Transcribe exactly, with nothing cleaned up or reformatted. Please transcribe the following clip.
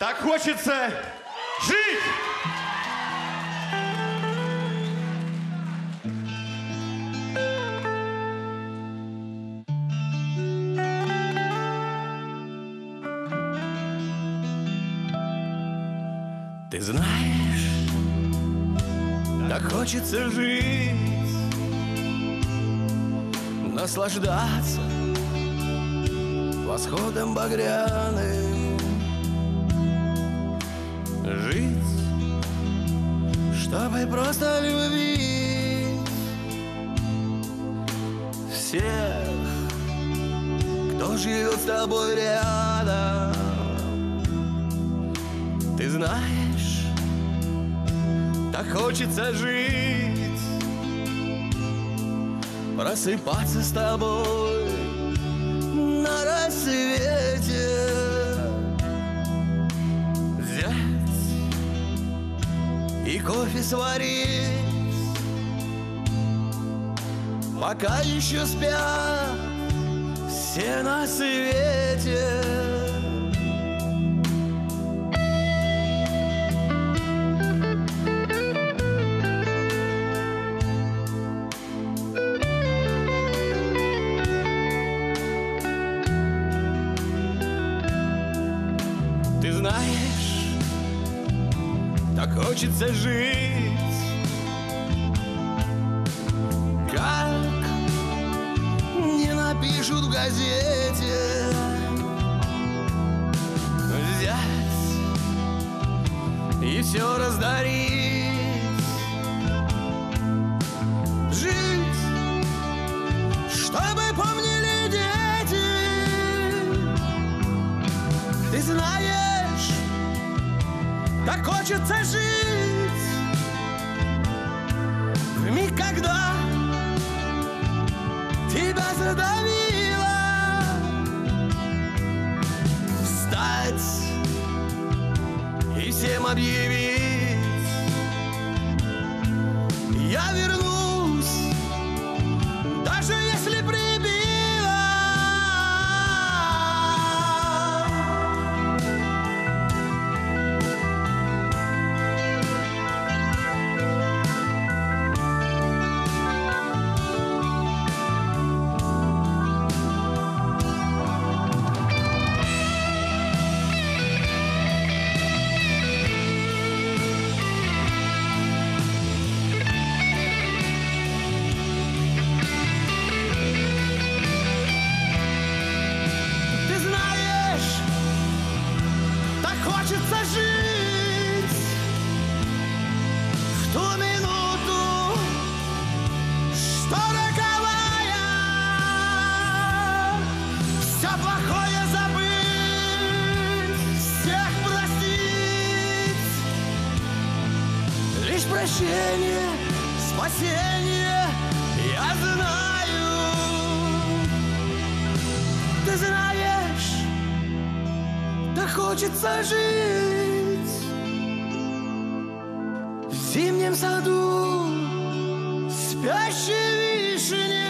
Так хочется жить! Ты знаешь, так хочется жить, наслаждаться восходом багряным, жить, чтобы просто любить всех, кто живет с тобой рядом. Ты знаешь, так хочется жить, просыпаться с тобой на рассвете, взять и кофе сварить, пока еще спят все на свете. Знаешь, так хочется жить, как не напишут в газете, взять и все раздарить, жить, чтобы помнили дети. Ты знаешь, так хочется жить в миг, когда тебя задавило, встать и всем объявить: я вернусь, даже если придется. Хочется жить в ту минуту, что роковая, все плохое забыть, всех простить, лишь прощение, спасение, я знаю. Ты знаешь, так хочется жить в зимнем саду спящей вишни.